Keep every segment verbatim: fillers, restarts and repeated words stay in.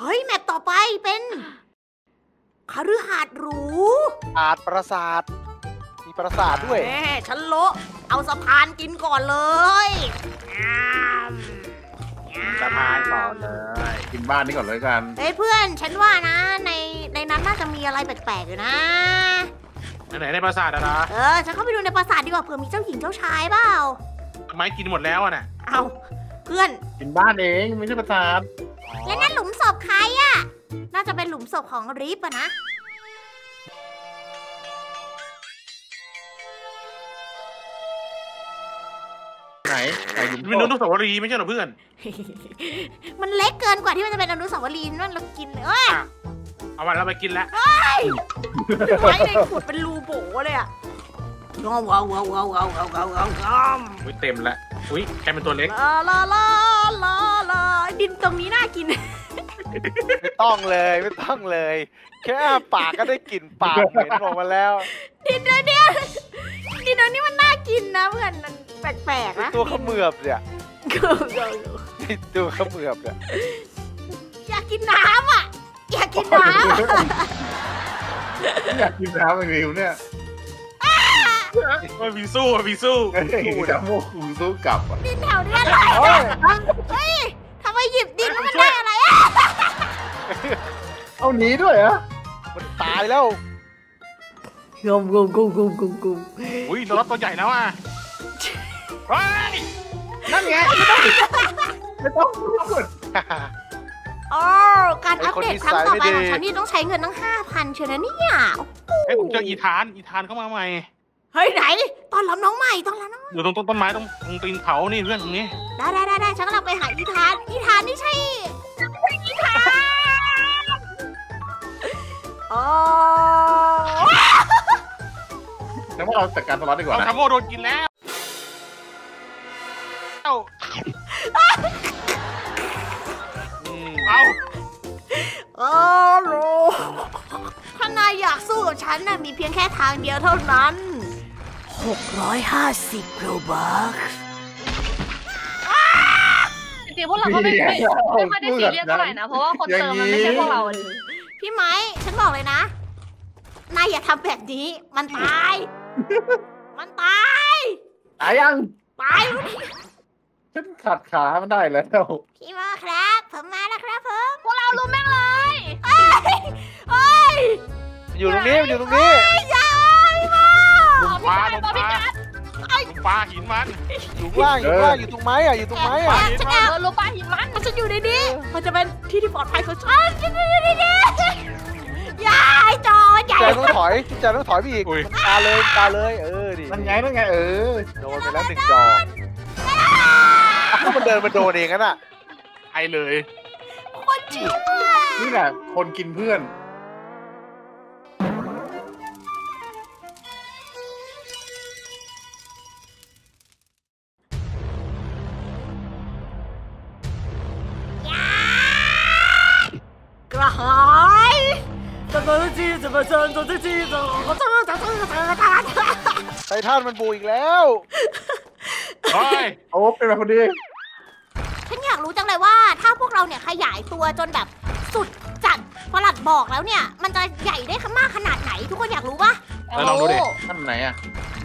เฮ้ยแมตต์ต่อไปเป็นคฤหาสน์หรูอาจปราสาทมีปราสาทด้วยแม่ฉันโละเอาสะพานกินก่อนเลยสะพานก่อนเลยกินบ้านนี้ก่อนเลยกันเฮ้ยเพื่อนฉันว่านะในในนั้นน่าจะมีอะไรแปลกๆอยู่นะไหนในปราสาทอะนะเออฉันเข้าไปดูในปราสาทดีกว่าเผื่อมีเจ้าหญิงเจ้าชายเปล่าไม้กินหมดแล้วอะน่ะเอาเพื่อนกินบ้านเองไม่ใช่ปราสาทและนั่นหลุมศพใครอะน่าจะเป็นหลุมศพของรีฟอะนะไหนมันอนุสาวรีย์ไม่ใช่หรอเพื่อนมันเล็กเกินกว่าที่มันจะเป็นอนุสาวรีย์นั่นเรากินเลยเอาวันเราไปกินแล้วไว้ในขวดเป็นรูโบ๋เลยอ่ะว้าวว้าวว้าวว้าวว้าวว้าวว้าวว้าวว้าวอุ้ยเต็มละอุ้ยแกเป็นตัวเล็กลาลาลาลาลาดินตรงนี้น่ากินไม่ต้องเลยไม่ต้องเลยแค่ปากก็ได้กลิ่นปากเหม็นออกมาแล้วดินเดียวดินตรงนี้มันน่ากินนะเพื่อนแปลกๆนะตัวขมือบเนี่ยตัวขมือบเนี่ยอยากกินน้ำอ่ะอยากกินน้ำอยากกินน้ำอย่างเดียวเนี่ยมีสู้มีสู้กูจะโมกูสู้กลับดินแถวนี้อะไรเฮ้ยทำไมหยิบดินแล้วมันได้อะไรอ่ะเอาหนีด้วยอ่ะมันตายแล้วกุมกุมกุมกุมกุมกุมอุ้ยนรกตัวใหญ่แล้วอ่ะนั่นไงไม่ต้องไม่ต้องสุดโอ้การอัปเดตครั้งต่อไปของฉันนี่ต้องใช้เงินตั้งห้าพันเชียวนะเนี่ยเฮ้ยผมเจออีธานอีธานเข้ามาใหม่เฮ้ยไหนตอนรับน้องใหม่ตอนรับน้องอยู่ตรงต้นไม้ตรงตรงตีนเขานี่เรื่องตรงนี้ได้ได้ได้ได้ฉันกำลังไปหาอีธานอีธานนี่ใช่อีธานโอ้แล้วว่าเราจัดการตลอดดีกว่านะคาโมโดนกินแล้วเอาอ้าวถ้านายอยากสู้กับฉันน่ะมีเพียงแค่ทางเดียวเท่านั้นหกร้อยห้าสิบโรบัคจริงๆพวกเราก็ไม่ได้ไม่ค่อยได้ซีเรียสเท่าไหร่นะเพราะว่าคนเติมมันไม่ใช่พวกเราพี่ไม้ฉันบอกเลยนะนายอย่าทำแบบนี้มันตายมันตายตายยังตายฉันขัดขามันได้แล้วพี่โมครับผมมาแล้วครับผมพวกเราลุมแม่งเลยเอ้ยเอ้ยอยู่ตรงนี้อยู่ตรงนี้อย่าพี่โมลุมปลาลุมปลาลุมปลาหินมันอยู่ว่างอยู่ว่างอยู่ตรงไม้อะอยู่ตรงไม้อะฉันเอาลุมปลาหินมันมันจะอยู่ในนี้มันจะเป็นที่ที่ปลอดภัยของฉันยายจอใหญ่ใจต้องถอยใจต้องถอยพี่อีกตาเลยตาเลยเออดิมันไงมันไงเออโดนไปแล้วหนึ่งจอมันเดินมาโดนเองกันอ่ะไอเลยคนจริงนี่แหละคนกินเพื่อนกระหายจะมาจีจะมาเชิญจะจีจะมาเชิญจะเชิญจะเชิญไททันมันบูอีกแล้วโอ้ยเอาเป็นแบบคนดีฉันอยากรู้จังเลยว่าถ้าพวกเราเนี่ยขยายตัวจนแบบสุดจัดพอหลัดบอกแล้วเนี่ยมันจะใหญ่ได้มากขนาดไหนทุกคนอยากรู้ปะลองดูดิท่านไหนอะ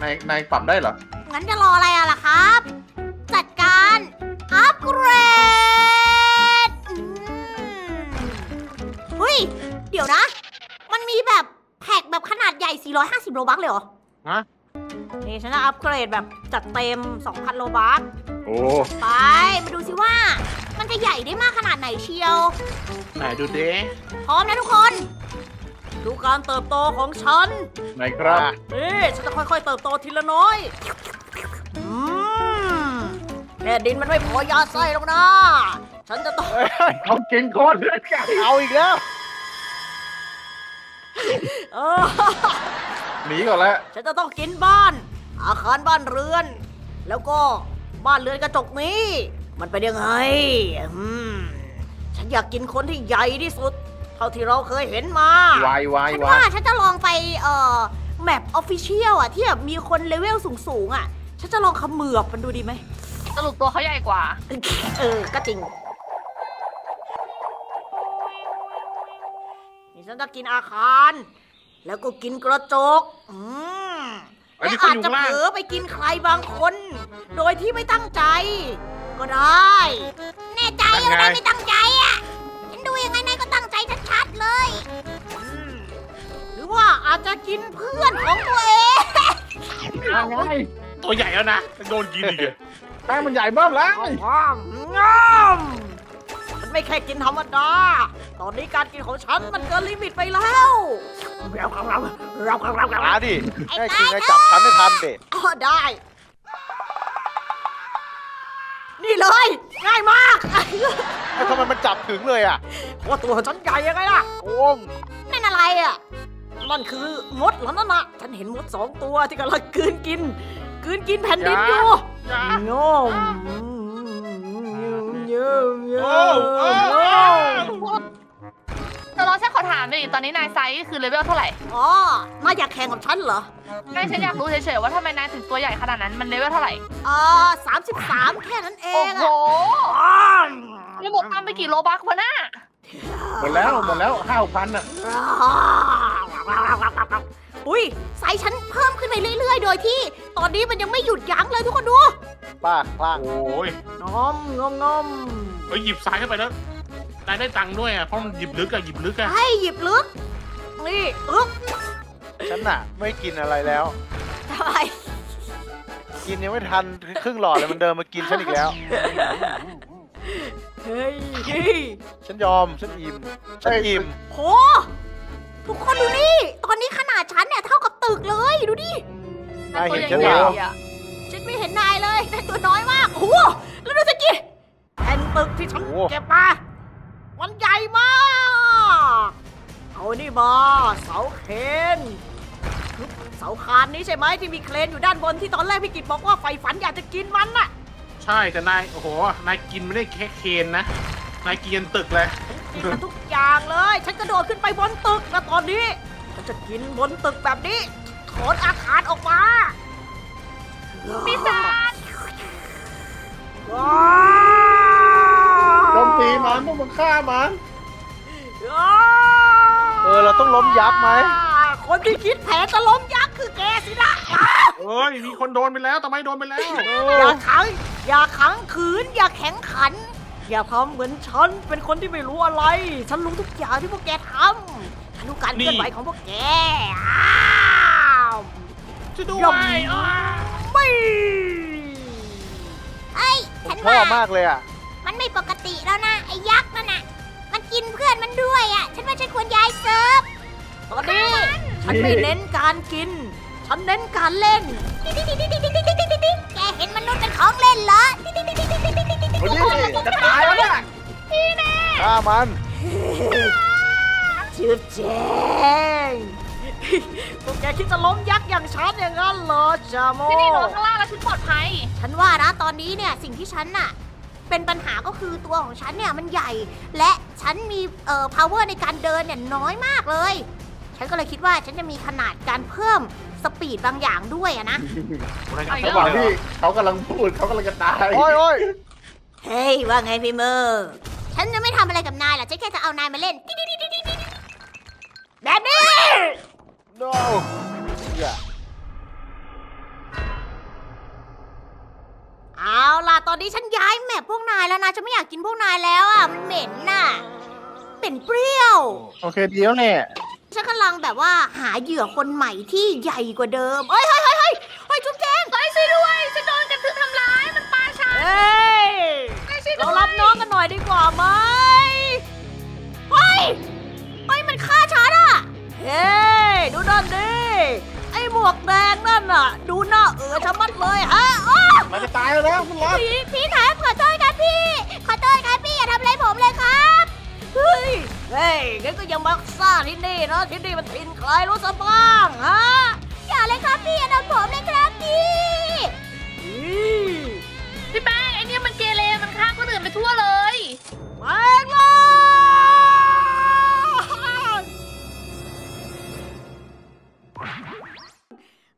ในในปรับได้เหรองั้นจะรออะไรอะล่ะครับจัดการอัปเกรดเฮ้ยเดี๋ยวนะมันมีแบบแพ็กแบบขนาดใหญ่สี่ร้อยห้าสิบโลบัคเลยเหรอฮะนี่ฉันจะอัปเกรดแบบจัดเต็ม สองพัน โลบัคโอ้ไปมาดูสิว่ามันจะใหญ่ได้มากขนาดไหนเชียวไหนดูดิพร้อมนะทุกคนดูการเติบโตของฉันไหนครับนี่ฉันจะค่อยๆเติบโตทีละน้อยอืมแค่ดินมันไม่พอยาไส้หรอกนะฉันจะต้องเอากินคนเลือดแกเอาอีกแล้วหนีก่อนแล้วฉันจะต้องกินบ้านอาคารบ้านเรือนแล้วก็บ้านเรือนกระจกนี้มันเป็นยังไงฉันอยากกินคนที่ใหญ่ที่สุดเท่าที่เราเคยเห็นมาฉันว่าฉันจะลองไปเอ่อแมปออฟฟิเชียลอ่ะที่แบบมีคนเลเวลสูงๆอ่ะฉันจะลองขมือบมันดูดีไหมสรุปตัวเขาใหญ่กว่าเออก็จริง ฉันจะกินอาคารแล้วก็กินกระจกอืมและอาจจะเผลอไปกินใครบางคนโดยที่ไม่ตั้งใจก็ได้แน่ใจว่านายไม่ตั้งใจอ่ะฉันดูยังไงนายก็ตั้งใจชัดๆเลยหรือว่าอาจจะกินเพื่อนของตัวเองอะไรตัวใหญ่แล้วนะโดนกินอีกแป้งมันใหญ่เบิ่มแล้วมันไม่แค่กินธรรมดาตอนนี้การกินของฉันมันเกินลิมิตไปแล้วเราเราเราเราเราเราดิไอ้กินไอ้จับฉันไม่ทันเด็ดอ๋อได้นี่เลยง่ายมากทำไมมันจับถึงเลยอ่ะเพราะตัวฉันใหญ่ยังไงล่ะโอ้งนั่นอะไรอ่ะมันคือมดเหรอนั่นน่ะฉันเห็นมดสองตัวที่กำลังกืนกินกืนกินแผ่นดินอยู่โง่เยอะเยอะเราล้อฉันขอถามดิตอนนี้นายไซส์คือเลเวลเท่าไหร่อ๋อมาอยากแข่งกับฉันเหรอไม่ฉันอยากรู้เฉยๆว่าทำไมนายถึงตัวใหญ่ขนาดนั้นมันเลเวลเท่าไหร่อ๋อสามสิบสามแค่นั้นเองโอ้โหแล้วหมดตังไปกี่โลบักวะน่ะหมดแล้วหมดแล้วห้าพันอ่ะอุ้ยไซส์ฉันเพิ่มขึ้นไปเรื่อยๆโดยที่ตอนนี้มันยังไม่หยุดยั้งเลยทุกคนดูป้าป้าโอ้ยน้อมน้อมน้อมไปหยิบไซส์เข้าไปแล้วนายได้ตังค์ด้วยอ่ะเพราะมันหยิบลึกอ่ะหยิบลึกอ่ะให้หยิบลึกนี่อึ๊บฉันน่ะไม่กินอะไรแล้วทำไมกินยังไม่ทันครึ่งหลอดเลยมันเดินมากินฉันอีกแล้วเฮ้ยฉันยอมฉันอิ่มฉันอิ่มโหทุกคนดูนี่ตอนนี้ขนาดฉันเนี่ยเท่ากับตึกเลยดูดินายเห็นฉันเหรอฉันไม่เห็นนายเลยนายตัวน้อยมากโอ้โหแล้วดูสกิลแผ่นตึกที่ฉันเก็บมามันใหญ่มากเอานี่มาเสาเครนเสาคานนี้ใช่ไหมที่มีเครนอยู่ด้านบนที่ตอนแรกพี่กิจบอกว่าไฟฝันอยากจะกินมันน่ะใช่แต่นายโอ้โหนายกินไม่ได้แค่เครนนะนายกินตึกเลยกินทุกอย่างเลยฉันกระโดดขึ้นไปบนตึกแล้วตอนนี้ฉันจะกินบนตึกแบบนี้ถอนอาคารออกมาปีศาจล้มตีมันพวกมันฆ่ามันเออเราต้องล้มยักษ์ไหมคนที่คิดแผนจะล้มยักษ์คือแกสินะเอ้ยมีคนโดนไปแล้วทำไมโดนไปแล้วอย่าขังอย่าขังขืนอย่าแข็งขันอย่าทำเหมือนฉันเป็นคนที่ไม่รู้อะไรฉันรู้ทุกอย่างที่พวกแกทำฉันรู้การเคลื่อนไหวของพวกแกจะดูไหมไม่ไอ้ฉันชอบมากเลยอ่ะมันไม่ปกติแล้วนะไอ้ยักษ์นั่นน่ะมันกินเพื่อนมันด้วยอ่ะฉันว่าฉันควรย้ายเซิร์ฟตอนนี้ฉันไม่เน้นการกินฉันเน้นการเล่นแกเห็นมนุษย์เป็นของเล่นเหรอจะตายแล้วเนี่ยพี่แน่ฆ่ามันจืดแจ้งพวกแกคิดจะล้มยักษ์อย่างฉันอย่างนั้นเหรอจามอที่นี่โดนข้างล่างแล้วฉันปลอดภัยฉันว่านะตอนนี้เนี่ยสิ่งที่ฉันน่ะเป็นปัญหาก็คือตัวของฉันเนี่ยมันใหญ่และฉันมีเอ่อ power ในการเดินเนี่ยน้อยมากเลยฉันก็เลยคิดว่าฉันจะมีขนาดการเพิ่มสปีดบางอย่างด้วยอะนะระหว่างที่เขากำลังพูดเขากำลังจะตายโอ้ยโอ้ยเฮ้ยว่าไงพี่เมอร์ฉันจะไม่ทำอะไรกับนายหรอกฉันแค่จะเอานายมาเล่นแบบนี้โน้เอาล่ะตอนนี้ฉันย้ายแมพพวกนายแล้วนะฉันไม่อยากกินพวกนายแล้วอ่ะมันเหม็นน่ะเป็นเปรี้ยวโอเคเดี๋ยวเนี่ยฉันกำลังแบบว่าหาเหยื่อคนใหม่ที่ใหญ่กว่าเดิมเฮ้ยเฮ้ยเฮ้ยเฮ้ยเฮ้ยจุ๊บแจงไปช่วยด้วยฉันโดนกระทืบทำร้ายมันปาฉันเฮ้ยเรารับน้องกันหน่อยดีกว่าไหมเฮ้ยเฮ้ยมันฆ่าฉันอ่ะเฮ้ยดูนั่นดิไอ้หมวกแดงนั่นอ่ะดูหน้าเอ๋อชะมัดเลยฮะมันจะตายแล้วคุณรับพี่พี่ถามขอโทษครับพี่ขอโทษครับพี่อย่าทำอะไรผมเลยครับเฮ้ยเฮ้ยงั้นก็ยังมักซ่าที่นี่เนาะที่นี่มันถิ่นใครรู้สักบ้างฮะอย่าเลยครับพี่อย่าทำผมเลยครับพี่พี่แป้งไอ้นี่มันเกเรมันฆ่าคนอื่นไปทั่วเลยแป้งล่ะ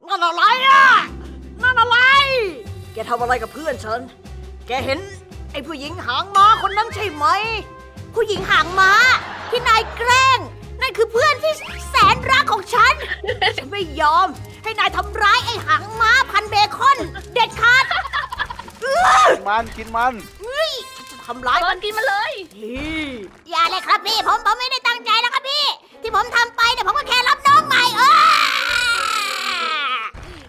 นั่นอะไรอ่ะนั่นอะไรแกทำอะไรกับเพื่อนฉันแกเห็นไอ้ผู้หญิงหางม้าคนนั้นใช่ไหมผู้หญิงหางม้าที่นายแกล้งนั่นคือเพื่อน ยอมให้นายทำร้ายไอ้หางม้าพันเบคอนเด็ดขาดมันกินมันทำร้ายมันกินมันเลยอย่าเลยครับพี่ผมผมไม่ได้ตั้งใจแล้วครับพี่ที่ผมทำไปเนี่ยผมก็แค่รับน้องใหม่เออ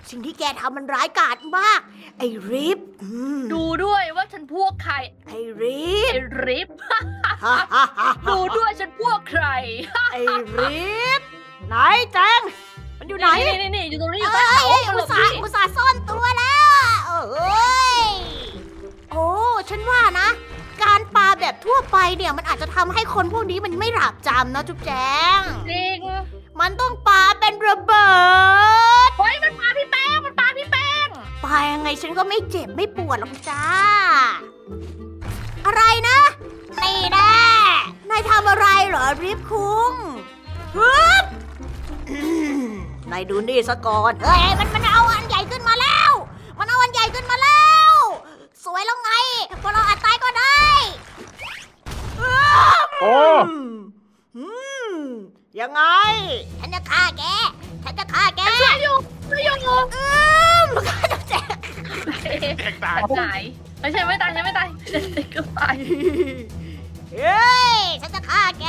สิ่งที่แกทำมันร้ายกาจมากไอ้ริฟดูด้วยว่าฉันพวกใครไอ้ริฟไอ้ริฟดูด้วยฉันพวกใครไอ้ริฟไหนแจงมันอยู่ไหนนี่นี่อยู่ตรงนี้อยู่ใต้เขาอุตส่าห์อุตส่าห์ซ่อนตัวแล้วโอ้ยโอ้ฉันว่านะการปาแบบทั่วไปเนี่ยมันอาจจะทำให้คนพวกนี้มันไม่หลาบจำนะจุ๊บแจงจริงมันต้องปาเป็นระเบิดเฮ้ยมันปาพี่แป้งมันปาพี่แป้งปายังไงฉันก็ไม่เจ็บไม่ปวดหรอกจ้าอะไรนะนี่แน่นายทำอะไรเหรอริฟคุ้งฮึบนายดูนี่ซะก่อนเฮ้ยมันมันเอาอันใหญ่ขึ้นมาแล้วมันเอาอันใหญ่ขึ้นมาแล้วสวยแล้วไงพอเราอัดตายก็ได้โอ้ยังไงฉันจะฆ่าแกฉันจะฆ่าแกช่วยอยู่ช่วยอยู่งูอืมข้าจะแจกแจกตายตายไม่ใช่ไม่ตายฉันไม่ตายก็ตายเฮ้ยฉันจะฆ่าแก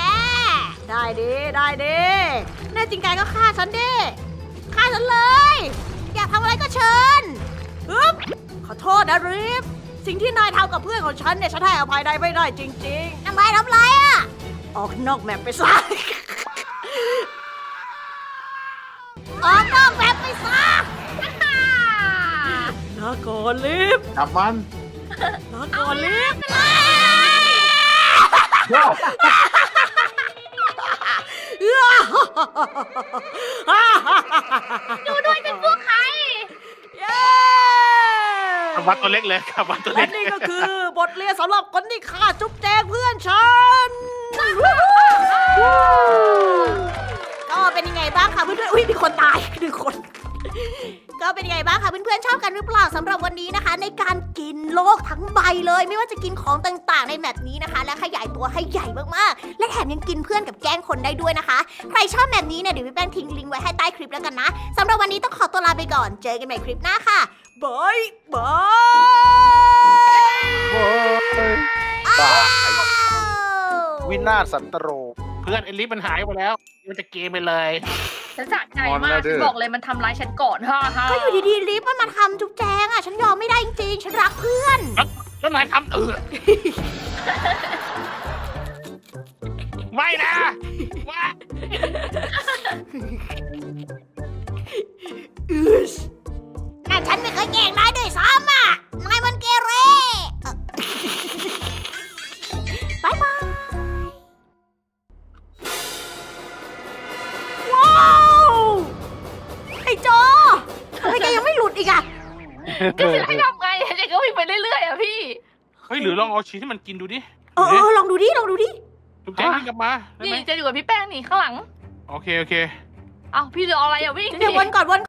ได้ดิได้ดิแน่จริงกายก็ฆ่าฉันดิฆ่าฉันเลยอยากทำอะไรก็เชิญฮึบขอโทษนะริฟสิ่งที่นายทำกับเพื่อนของฉันเนี่ยฉันให้อภัยนายไม่ได้จริงๆทำไมทำไรอ่ะออกนอกแมปไปซะออกนอกแมปไปซะลาก่อนลิฟจับมันลาก่อนลิฟดูด้วยเป็นพวกใครกลับมาตัวเล็กเลยกลับมาตัวเล็กนี่ก็คือบทเรียนสำหรับคนที่ฆ่าจุ๊บแจงเพื่อนฉันก็เป็นยังไงบ้างคะเพื่อนๆอุ้ยมีคนตายหนึ่งคนก็เป็นยังไงบ้างคะเพื่อนๆชอบกันหรือเปล่าสำหรับวันนี้นะคะในการกินโลกทั้งใบเลยไม่ว่าจะกินของต่างๆในแมปนี้นะคะและขยายตัวให้ใหญ่มากๆและแถมยังกินเพื่อนกับแกล้งคนได้ด้วยนะคะใครชอบแมปนี้เนี่ยเดี๋ยวพี่แป้งทิ้งลิงก์ไว้ให้ใต้คลิปแล้วกันนะสำหรับวันนี้ต้องขอตัวลาไปก่อนเจอกันใหม่คลิปหน้าค่ะบายบายวินาศสันตโรเพื่อนเอลิฟมันหายไปแล้วมันจะเกมไปเลยฉันสะใจมากฉันบอกเลยมันทำร้ายฉันก่อนฮ่าฮ่าก็อยู่ดีๆลิฟมันมาทำจุ๊บแจงอ่ะฉันยอมไม่ได้จริงๆฉันรักเพื่อนแล้วนายทำเออไม่นะว่าน่าฉันไม่เคยแกล้งนายด้วยซ้ำอ่ะนายมันเกเรบายบายไอ้จอทำไมแกยังไม่หลุดอีกอ่ะก็จะให้ทำไงแกก็วิ่งไปเรื่อยๆอ่ะพี่เฮ้ยหรือลองเอาชีสให้มันกินดูดิเออลองดูดิลองดูดิจุ๊บแจงวิ่งกลับมานี่จะอยู่กับพี่แป้งนี่ข้างหลังโอเคโอเคเอาพี่จะเอาอะไรอ่ะวิ่งเดี๋ยววนก่อนวน